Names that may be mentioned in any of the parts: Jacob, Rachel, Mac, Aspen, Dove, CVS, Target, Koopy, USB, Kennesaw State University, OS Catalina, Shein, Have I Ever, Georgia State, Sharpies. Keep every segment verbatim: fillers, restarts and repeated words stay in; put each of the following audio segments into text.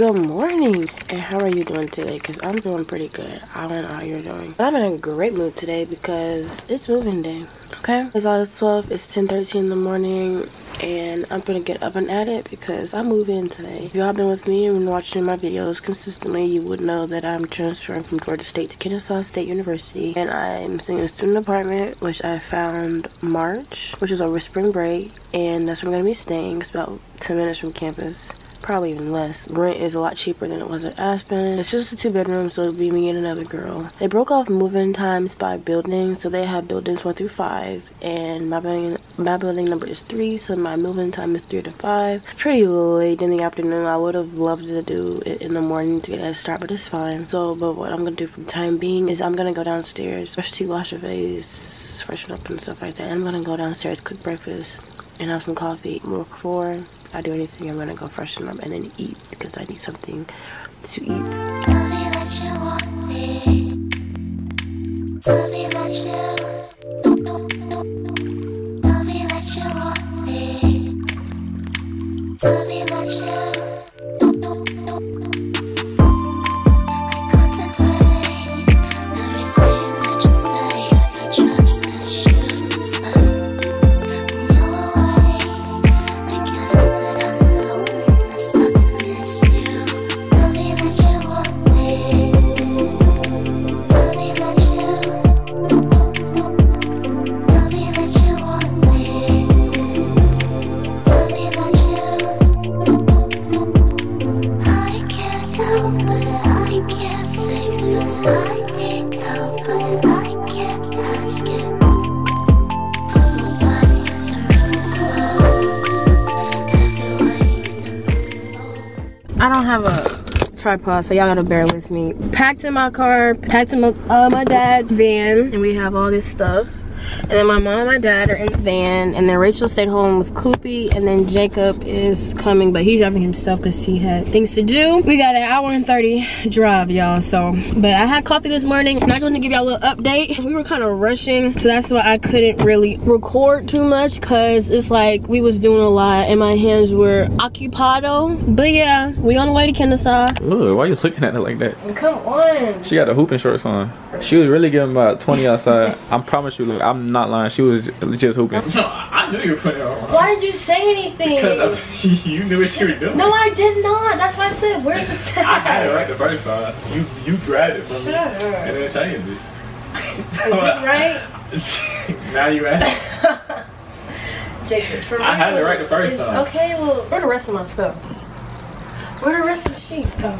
Good morning, and how are you doing today? Because I'm doing pretty good. I don't know how you're doing. But I'm in a great mood today because it's moving day, okay? It's August twelfth. It's ten thirteen in the morning, and I'm gonna get up and at it because I'm moving today. If y'all been with me and been watching my videos consistently, you would know that I'm transferring from Georgia State to Kennesaw State University, and I'm staying in a student apartment, which I found March, which is over spring break, and that's where I'm gonna be staying. It's about ten minutes from campus. Probably even less. Rent is a lot cheaper than it was at Aspen. It's just a two bedroom, so it'll be me and another girl. They broke off move-in times by building, so they have buildings one through five, and my building my building number is three, so my move-in time is three to five. It's pretty late in the afternoon. I would have loved to do it in the morning to get a start, but it's fine. So, but what I'm gonna do for the time being is I'm gonna go downstairs, brush teeth, wash your face, freshen up and stuff like that. I'm gonna go downstairs, cook breakfast, and have some coffee. Before I do anything, I'm gonna go freshen up and then eat because I need something to eat. Tell me that you want me. Tell me that you. No, no, no. Tell me that you want me. Tell me that you. No, no, no. I contemplate everything that you say. I trust that she's mine. Tripod, so y'all gotta bear with me. Packed in my car, packed in my, uh, my dad's van, and we have all this stuff. And then my mom and my dad are in the van, and then Rachel stayed home with Koopy, and then Jacob is coming, but he's driving himself because he had things to do. We got an hour and thirty drive, y'all, so. But I had coffee this morning, and I just wanted to give y'all a little update. We were kind of rushing, so that's why I couldn't really record too much, because it's like we was doing a lot, and my hands were occupado. But yeah, we on the way to Kennesaw. Ooh, why you looking at it like that? Come on. She got the hooping shorts on. She was really giving about twenty outside. I promise you, look, I'm not lying. She was just hooping. No, I knew you were putting it on. Why did you say anything? Because I, you knew what she was doing. No, I did not. That's why I said, where's the tag? I had it right the first time. You you grabbed it from me. Shut up. And then changed it. Is this right? Now you ask. Jacob, for I had it right the first time. Okay, well, where the rest of my stuff? Where the rest of the sheets go?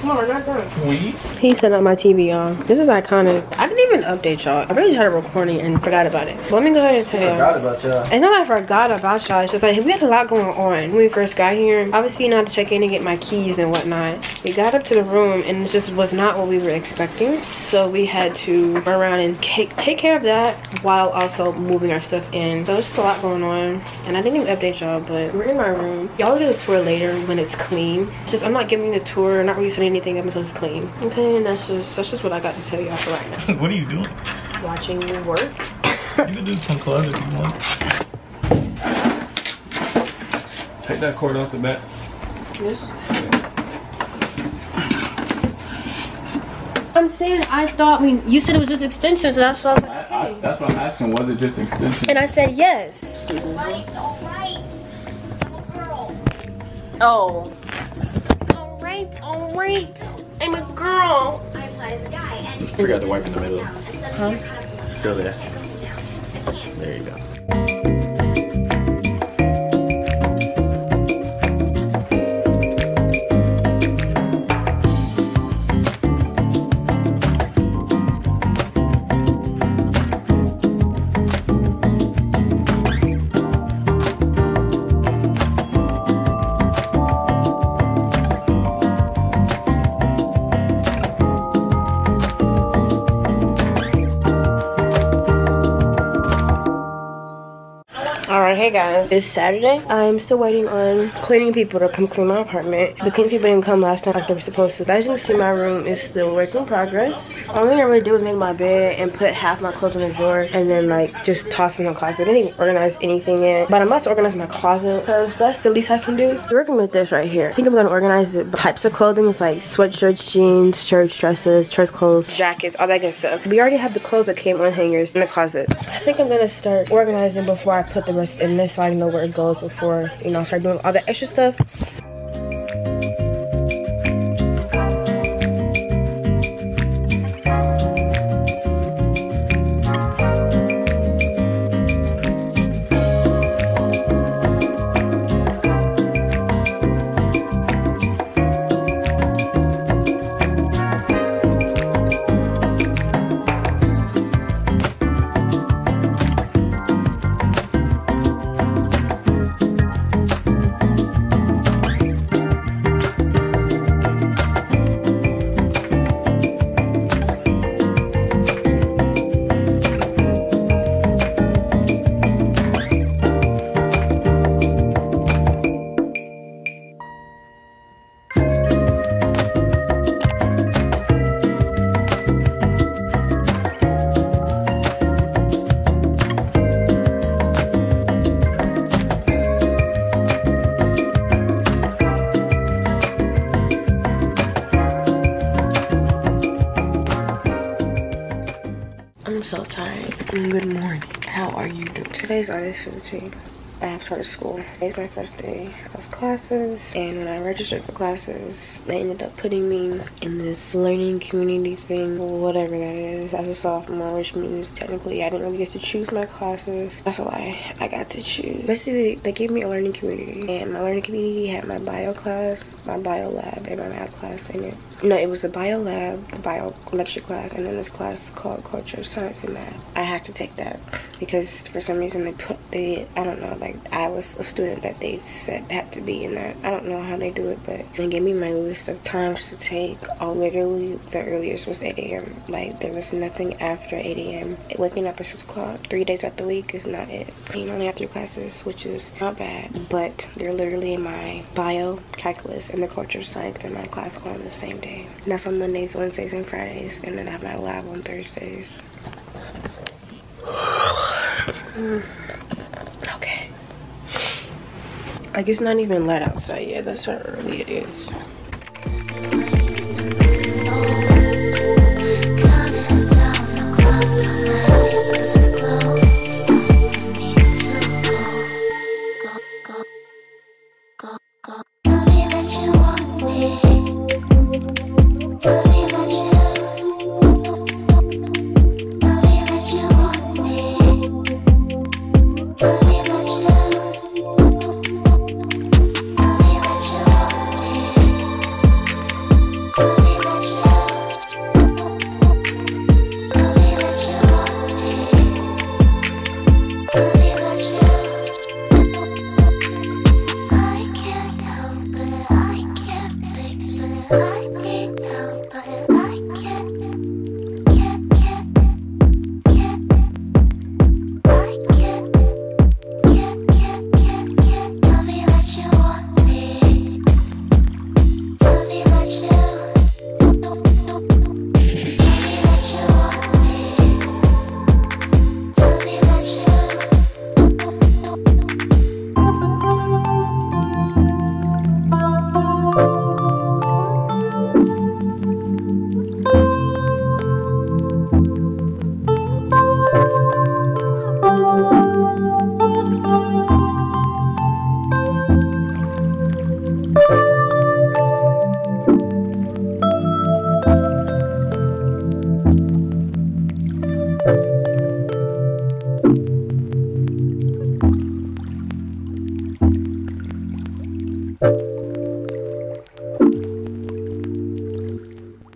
Come on, we're not done. We? He set up my T V, y'all. This is iconic. I didn't even update y'all. I really tried to record it and forgot about it. But let me go ahead and tell y'all. I forgot about y'all. It's not that I forgot about y'all. It's just like, we had a lot going on when we first got here. Obviously, you know how to check in and get my keys and whatnot. We got up to the room and it just was not what we were expecting. So we had to run around and take care of that while also moving our stuff in. So it's just a lot going on. And I didn't even update y'all, but we're in my room. Y'all get a tour later when it's clean. It's just, I'm not giving the tour. I'm not really sending anything up until it's clean, okay? And that's just that's just what I got to tell y'all for right now. What are you doing? Watching you work. You can do some clubs if you want. Take that cord off the back. Yes. Okay. I'm saying I thought we. You said it was just extensions, and I saw. Like, okay. I, I, that's what I'm asking. Was it just extensions? And I said yes. All right, all right. I'm a girl. Oh. Alright, I'm a girl. I applied as a guy and forgot to wipe in the middle. Huh? Go there. There you go. Hey guys, it's Saturday. I'm still waiting on cleaning people to come clean my apartment. The cleaning people didn't come last night like they were supposed to. But as you can see, my room is still work in progress. Only thing I really do is make my bed and put half my clothes in a drawer and then like just toss them in the closet. I didn't even organize anything in. But I must organize my closet because that's the least I can do. I'm working with this right here. I think I'm gonna organize the types of clothing. It's like sweatshirts, jeans, church dresses, church clothes, jackets, all that good stuff. We already have the clothes that came on hangers in the closet. I think I'm gonna start organizing before I put the rest in this so I know where it goes before, you know, I start doing all the extra stuff. So tired. Good morning. How are you doing? Today's August fifteenth. I have started school. Today's my first day of classes, and when I registered for classes, they ended up putting me in this learning community thing, whatever that is, as a sophomore, which means technically I didn't really get to choose my classes. That's a lie. I got to choose. Basically, they gave me a learning community, and my learning community had my bio class, my bio lab, and my math class in it. No, it was a bio lab, the bio lecture class, and then this class called Culture, Science, and Math. I had to take that because for some reason they put the, I don't know, like I was a student that they said had to be in that. I don't know how they do it, but they gave me my list of times to take. Oh, literally the earliest was eight A M Like there was nothing after eight A M Waking up at six o'clock, three days out the week is not it. You only have three classes, which is not bad, but they're literally my bio, calculus, and the Culture, Science, and Math class all on the same day. And that's on Mondays, Wednesdays, and Fridays. And then I have my lab on Thursdays. Mm. Okay. Like, it's not even light outside yet. That's how early it is.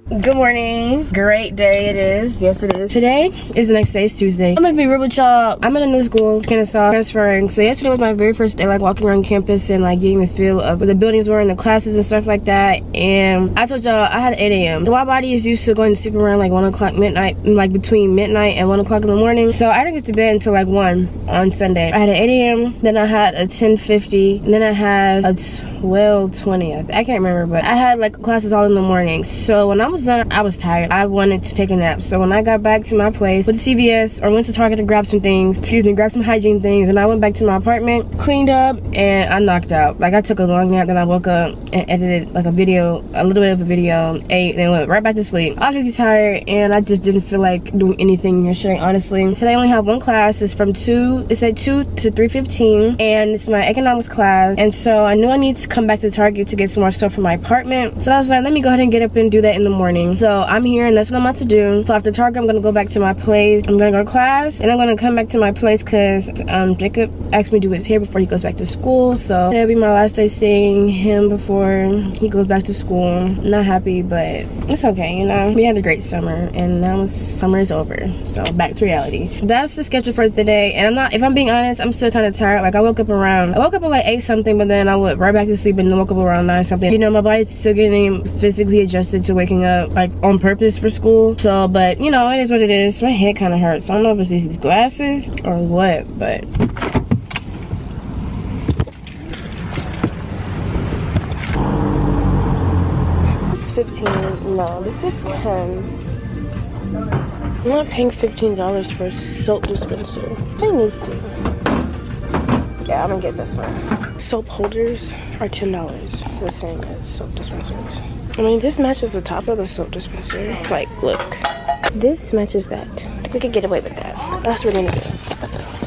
Good morning. Great day it is. Yes, it is. Today is the next day. It's Tuesday. I'm gonna be real with y'all. I'm in a new school, Kennesaw, transferring. So yesterday was my very first day, like walking around campus and like getting the feel of what the buildings were and the classes and stuff like that. And I told y'all I had eight A M So my body is used to going to sleep around like one o'clock midnight, like between midnight and one o'clock in the morning. So I didn't get to bed until like one on Sunday. I had an eight A M Then I had a ten fifty. Then I had a twelve twenty. I, I can't remember, but I had like classes all in the morning. So when I was done, I was tired. I wanted to take a nap. So when I got back to my place, went to C V S or went to Target to grab some things, excuse me, grab some hygiene things, and I went back to my apartment, cleaned up, and I knocked out. Like I took a long nap, then I woke up and edited like a video, a little bit of a video, ate, and then went right back to sleep. I was really tired and I just didn't feel like doing anything yesterday, honestly. Today I only have one class. It's from two, it said two to three fifteen, and it's my economics class. And so I knew I need to come back to Target to get some more stuff for my apartment. So I was like, let me go ahead and get up and do that in the morning. So I'm here and that's what I'm about to do. So after Target, I'm gonna go back to my place. I'm gonna go to class and I'm gonna come back to my place because um, Jacob asked me to do his hair before he goes back to school. So it'll be my last day seeing him before he goes back to school. Not happy, but it's okay, you know. We had a great summer and now summer is over. So back to reality. That's the schedule for today. And I'm not, if I'm being honest, I'm still kind of tired. Like I woke up around, I woke up at like eight something, but then I went right back to sleep and then woke up around nine something. You know, my body's still getting physically adjusted to waking up like on purpose for school. So but you know, it is what it is. My head kind of hurts, so I don't know if it's these glasses or what, but it's fifteen. No, this is ten. I'm not paying fifteen dollars for a soap dispenser. I need to. Yeah, I'm gonna get this one. Soap holders are ten dollars, the same as soap dispensers. I mean, this matches the top of the soap dispenser. Like, look. This matches that. We could get away with that. That's what we're gonna do.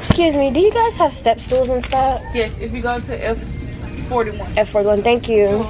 Excuse me, do you guys have step stools and stuff? Yes, if you go to F forty-one. F forty-one, thank you.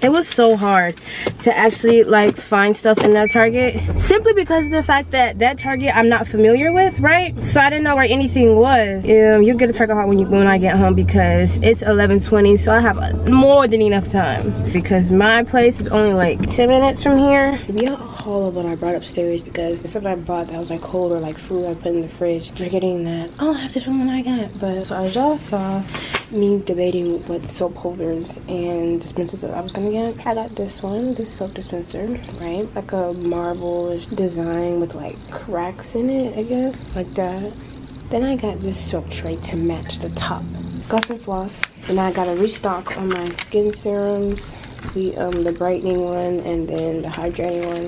It was so hard to actually like find stuff in that Target, simply because of the fact that that Target I'm not familiar with, right? So I didn't know where anything was. Um, you'll get a Target haul when you when I get home because it's eleven twenty, so I have a, more than enough time because my place is only like ten minutes from here. We have a haul of what I brought upstairs because the stuff I bought that was like cold or like food I put in the fridge. They're getting that. I'll have to tell them what I got. But so as y'all saw, me debating what soap holders and dispensers that I was gonna get. I got this one, this soap dispenser, right? Like a marble design with like cracks in it, I guess, like that. Then I got this soap tray to match the top. Got some floss, and I got a restock on my skin serums, the um the brightening one, and then the hydrating one.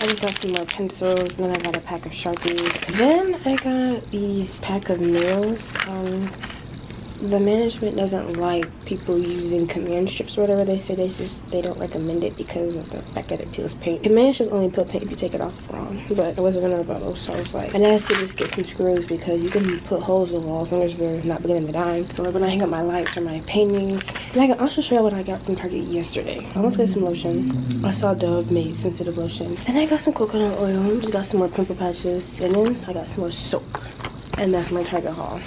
I just got some more pencils, and then I got a pack of Sharpies. Then I got these pack of nails. Um. The management doesn't like people using command strips or whatever. They say they just they don't recommend it because of the fact that it peels paint. Command strips only peel paint if you take it off wrong, but it wasn't another bottle, so I was like, and I had to just get some screws because you can put holes in the walls as long as they're not beginning to dime. So like when I hang up my lights or my paintings, and I can also show you what I got from Target yesterday. I went to get some lotion. I saw Dove made sensitive lotion. Then I got some coconut oil. Just got some more pimple patches, and then I got some more soap. And that's my Target haul.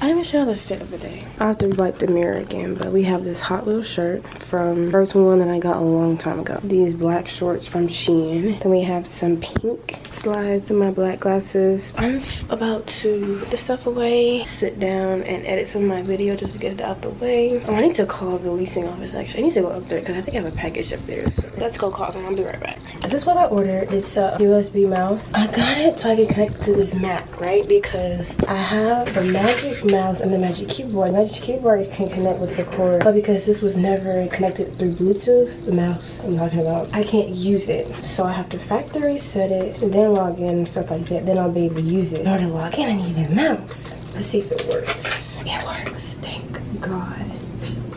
I didn't show the fit of the day. I have to wipe the mirror again, but we have this Hot Wheels shirt from first one that I got a long time ago. These black shorts from Shein. Then we have some pink slides and my black glasses. I'm about to put this stuff away, sit down, and edit some of my video just to get it out the way. Oh, I need to call the leasing office actually. I need to go up there because I think I have a package up there. So let's go call them. I'll be right back. This is what I ordered. It's a U S B mouse. I got it so I can connect it to this Mac, right? Because I have the Magic Mouse and the Magic Keyboard. Magic Keyboard can connect with the cord, but because this was never connected through Bluetooth, the mouse I'm talking about, I can't use it. So I have to factory reset it and then log in and stuff like that. Then I'll be able to use it. In order to log in, I need a mouse. Let's see if it works. It works. Thank God.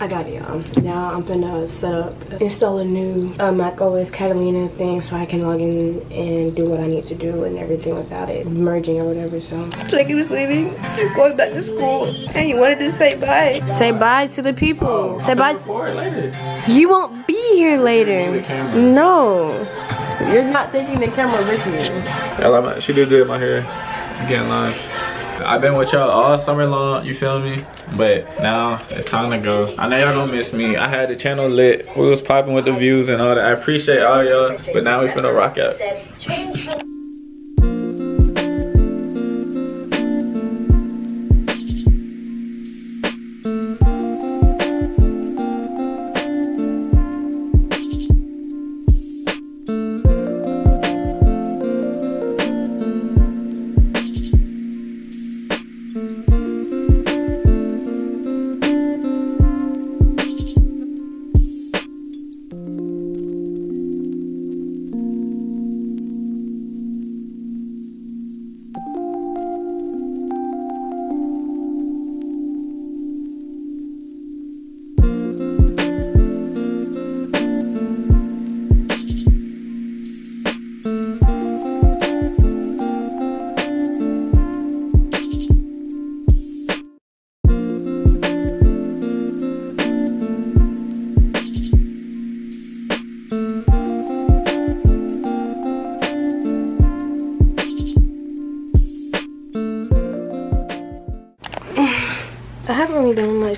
I got it, y'all. Now I'm finna set up, install a new uh, Mac O S Catalina thing so I can log in and do what I need to do and everything without it merging or whatever. So Jacob is leaving. He's going back to school. And you wanted to say bye. Say bye to the people. Oh, say bye. Later. You won't be here later. No, you're not taking the camera with you. She did do my hair. Getting lunch. I've been with y'all all summer long, you feel me? But now it's time to go. I know y'all gonna miss me. I had the channel lit. We was popping with the views and all that. I appreciate all y'all, but now we finna rock out.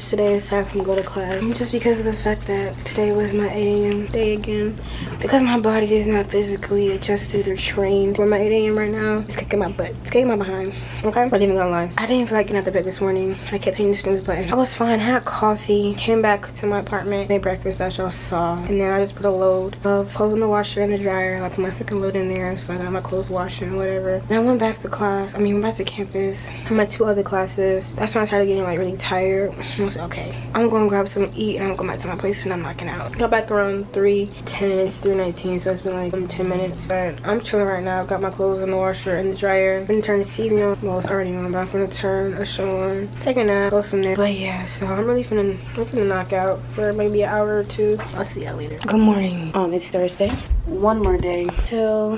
Today aside from go to class, just because of the fact that today was my eight A M day again, because my body is not physically adjusted or trained for my eight A M right now. It's kicking my butt. It's kicking my behind. Okay, I'm not even gonna lie, I didn't feel like getting out of bed this morning. I kept hitting the snooze button. I was fine, had coffee, came back to my apartment, made breakfast as y'all saw, and then I just put a load of clothes in the washer and the dryer. I put my second load in there, so I got my clothes washing and whatever. Then I went back to class. I mean, went back to campus. I'm at two other classes. That's when I started getting like really tired. I was okay, I'm gonna grab some to eat and I'm gonna go back to my place and I'm knocking out. Got back around three ten, three nineteen, so it's been like um, ten minutes. But I'm chilling right now. Got my clothes in the washer and the dryer. I'm gonna turn the T V on. Well, it's already on, but I'm gonna turn a show on, take a nap, go from there. But yeah, so I'm really finna, I'm finna knock out for maybe an hour or two. I'll see y'all later. Good morning. Um, it's Thursday. One more day till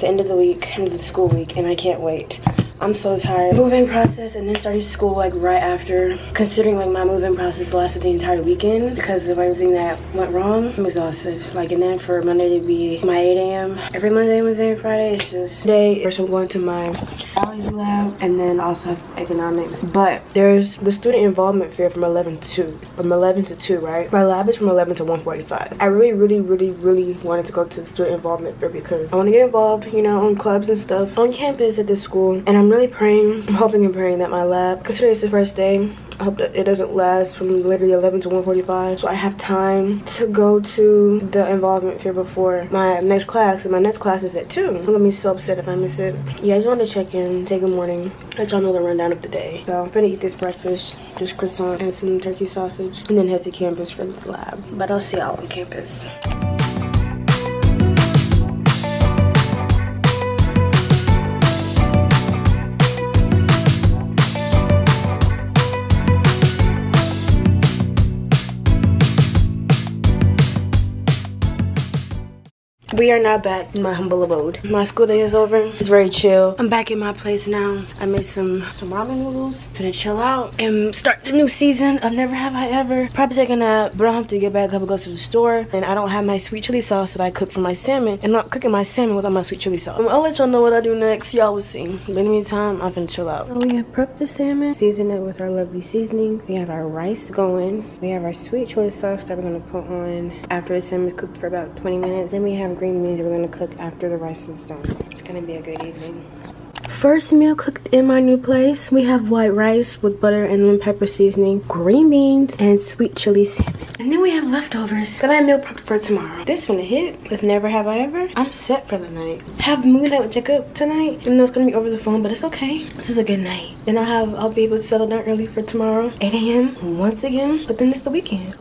the end of the week, end of the school week, and I can't wait. I'm so tired. Move-in process and then started school like right after. Considering like my move-in process lasted the entire weekend because of everything that went wrong, I'm exhausted. Like, and then for Monday to be my eight A M every Monday, Wednesday, and Friday, it's just today. First, I'm going to my biology lab and then also have economics. But there's the student involvement fair from eleven to two. From eleven to two, right? My lab is from eleven to one forty-five. I really, really, really, really wanted to go to the student involvement fair because I want to get involved, you know, on clubs and stuff on campus at this school, and I'm I'm really praying, I'm hoping and praying that my lab, considering it's the first day, I hope that it doesn't last from literally eleven to one forty-five, so I have time to go to the involvement fair before my next class, and my next class is at two. I'm gonna be so upset if I miss it. Yeah, I just wanted to check in, take a morning, let y'all know the rundown of the day. So I'm finna eat this breakfast, just croissant and some turkey sausage, and then head to campus for this lab. But I'll see y'all on campus. We are now back in my humble abode. My school day is over. It's very chill. I'm back in my place now. I made some, some ramen noodles. Finna chill out and start the new season of Never Have I Ever. Probably take a nap, but I'll have to get back up and go to the store. And I don't have my sweet chili sauce that I cook for my salmon. And I'm cooking my salmon without my sweet chili sauce. I'll let y'all know what I do next. Y'all will see. But in the meantime, I'm finna chill out. So we have prepped the salmon, seasoned it with our lovely seasonings. We have our rice going. We have our sweet chili sauce that we're gonna put on after the salmon is cooked for about twenty minutes. Then we have green means we're gonna cook after the rice is done. It's gonna be a good evening. First meal cooked in my new place. We have white rice with butter and lemon pepper seasoning, green beans, and sweet chili salmon. And then we have leftovers that I meal prepped for tomorrow. This one hit with Never Have I Ever. I'm set for the night. Have movie night with Jacob tonight. Even though it's gonna be over the phone, but it's okay. This is a good night. Then I'll have I'll be able to settle down early for tomorrow, eight A M once again. But then it's the weekend.